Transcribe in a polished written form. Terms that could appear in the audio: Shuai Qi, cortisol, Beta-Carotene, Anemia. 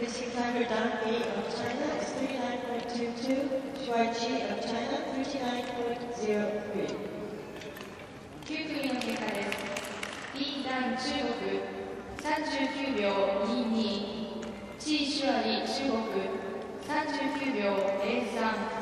600 down feet of China is 39.22. Shuai Qi of China, 39.03. 9分の経過です。リーダン中国39秒22。チーシュアリ中国39秒03。